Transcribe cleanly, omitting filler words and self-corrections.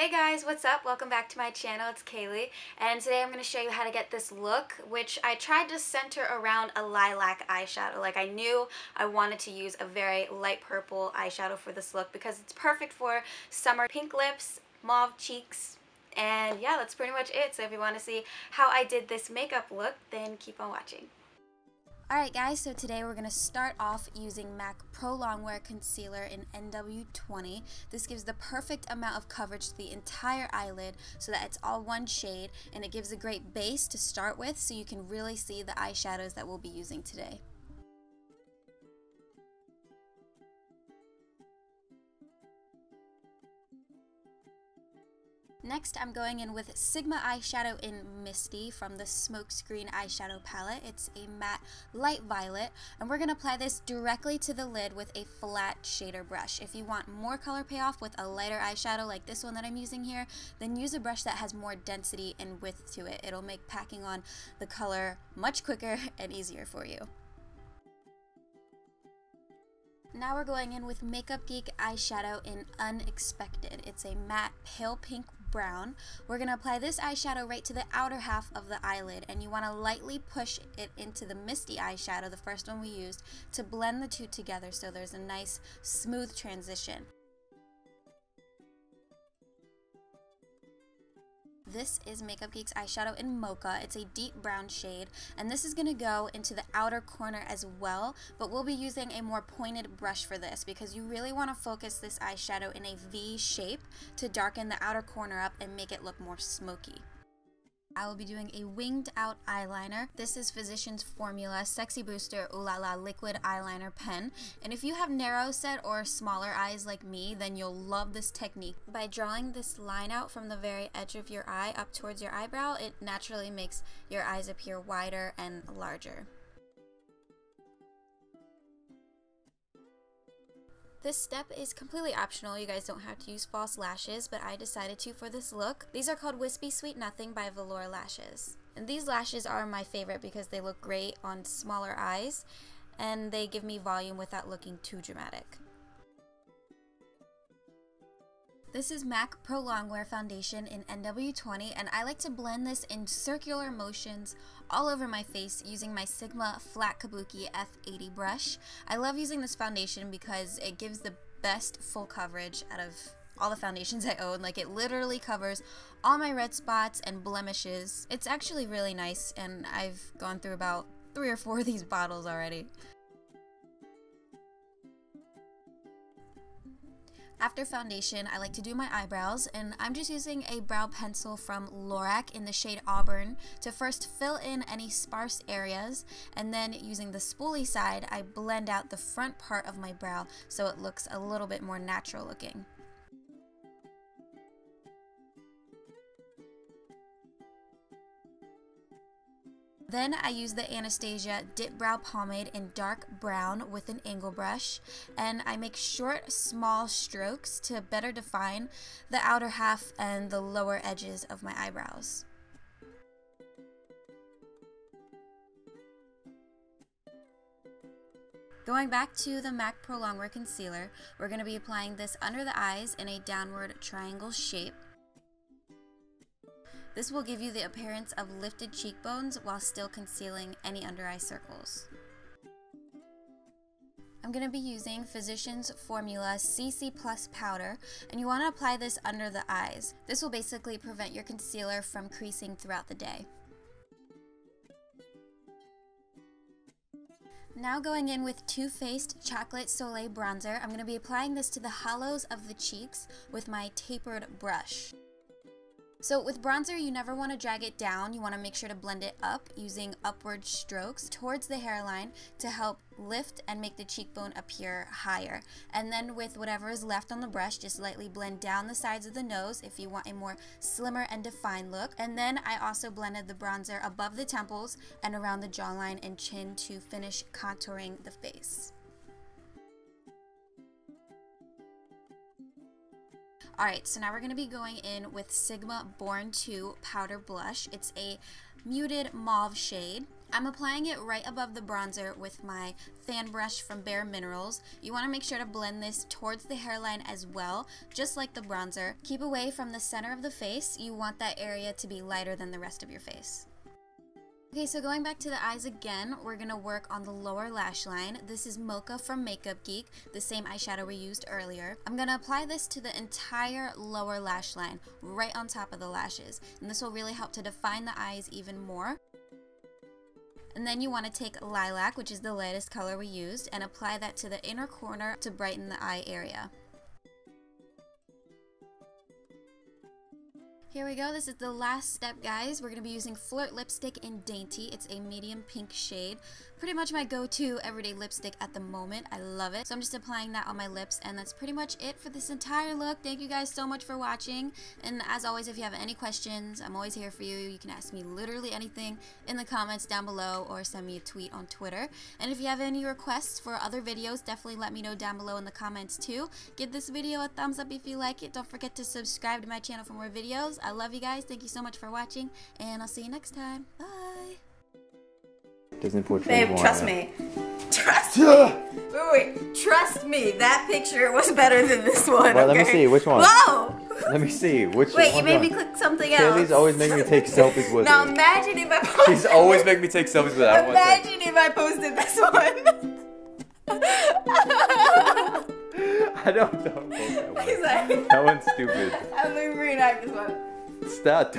Hey guys, what's up? Welcome back to my channel. It's Kaylee, and today I'm going to show you how to get this look, which I tried to center around a lilac eyeshadow. Like, I knew I wanted to use a very light purple eyeshadow for this look because it's perfect for summer pink lips, mauve cheeks, and yeah, that's pretty much it. So if you want to see how I did this makeup look, then keep on watching. Alright guys, so today we're going to start off using MAC Pro Longwear Concealer in NW20. This gives the perfect amount of coverage to the entire eyelid so that it's all one shade, and it gives a great base to start with so you can really see the eyeshadows that we'll be using today. Next, I'm going in with Sigma Eyeshadow in Misty from the Smokescreen Eyeshadow Palette. It's a matte light violet, and we're going to apply this directly to the lid with a flat shader brush. If you want more color payoff with a lighter eyeshadow like this one that I'm using here, then use a brush that has more density and width to it. It'll make packing on the color much quicker and easier for you. Now we're going in with Makeup Geek Eyeshadow in Unexpected. It's a matte pale pink brown. We're going to apply this eyeshadow right to the outer half of the eyelid, and you want to lightly push it into the Misty eyeshadow, the first one we used, to blend the two together so there's a nice smooth transition. This is Makeup Geek's eyeshadow in Mocha. It's a deep brown shade, and this is going to go into the outer corner as well, but we'll be using a more pointed brush for this because you really want to focus this eyeshadow in a V shape to darken the outer corner up and make it look more smoky. I will be doing a winged out eyeliner. This is Physician's Formula Sexy Booster Ooh La La Liquid Eyeliner Pen. And if you have narrow set or smaller eyes like me, then you'll love this technique. By drawing this line out from the very edge of your eye up towards your eyebrow, it naturally makes your eyes appear wider and larger. This step is completely optional. You guys don't have to use false lashes, but I decided to for this look. These are called Wispy Sweet Nothing by Velour Lashes. And these lashes are my favorite because they look great on smaller eyes, and they give me volume without looking too dramatic. This is MAC Pro Longwear Foundation in NW20, and I like to blend this in circular motions all over my face using my Sigma Flat Kabuki F80 brush. I love using this foundation because it gives the best full coverage out of all the foundations I own. Like, it literally covers all my red spots and blemishes. It's actually really nice, and I've gone through about 3 or 4 of these bottles already. After foundation, I like to do my eyebrows, and I'm just using a brow pencil from Lorac in the shade Auburn to first fill in any sparse areas, and then using the spoolie side, I blend out the front part of my brow so it looks a little bit more natural looking. Then I use the Anastasia Dip Brow Pomade in dark brown with an angle brush, and I make short, small strokes to better define the outer half and the lower edges of my eyebrows. Going back to the MAC Pro Longwear Concealer, we're going to be applying this under the eyes in a downward triangle shape. This will give you the appearance of lifted cheekbones while still concealing any under-eye circles. I'm going to be using Physicians Formula CC+ Powder, and you want to apply this under the eyes. This will basically prevent your concealer from creasing throughout the day. Now going in with Too Faced Chocolate Soleil Bronzer, I'm going to be applying this to the hollows of the cheeks with my tapered brush. So with bronzer, you never want to drag it down. You want to make sure to blend it up using upward strokes towards the hairline to help lift and make the cheekbone appear higher. And then with whatever is left on the brush, just lightly blend down the sides of the nose if you want a more slimmer and defined look. And then I also blended the bronzer above the temples and around the jawline and chin to finish contouring the face. Alright, so now we're going to be going in with Sigma Born 2 Powder Blush. It's a muted mauve shade, I'm applying it right above the bronzer with my fan brush from Bare Minerals. You want to make sure to blend this towards the hairline as well, just like the bronzer. Keep away from the center of the face. You want that area to be lighter than the rest of your face. Okay, so going back to the eyes again, we're going to work on the lower lash line. This is Mocha from Makeup Geek, the same eyeshadow we used earlier. I'm going to apply this to the entire lower lash line, right on top of the lashes. And this will really help to define the eyes even more. And then you want to take Lilac, which is the lightest color we used, and apply that to the inner corner to brighten the eye area. Here we go, this is the last step, guys. We're going to be using Flirt Lipstick in Dainty. It's a medium pink shade. Pretty much my go-to everyday lipstick at the moment. I love it. So I'm just applying that on my lips, and that's pretty much it for this entire look. Thank you guys so much for watching. And as always, if you have any questions, I'm always here for you. You can ask me literally anything in the comments down below, or send me a tweet on Twitter. And if you have any requests for other videos, definitely let me know down below in the comments too. Give this video a thumbs up if you like it. Don't forget to subscribe to my channel for more videos. I love you guys. Thank you so much for watching, and I'll see you next time. Bye. Disney portrait. Babe, trust me. Trust me. Wait. Trust me. That picture was better than this one. Well, okay? Let me see which one. Whoa. Let me see which. Wait, you made me click something else. Kylie's always making me take selfies with. Now imagine if I posted. She's always making me take selfies with that one. Imagine if I posted this one. I don't know. That one's stupid. I'm like, reenact this one. Stop.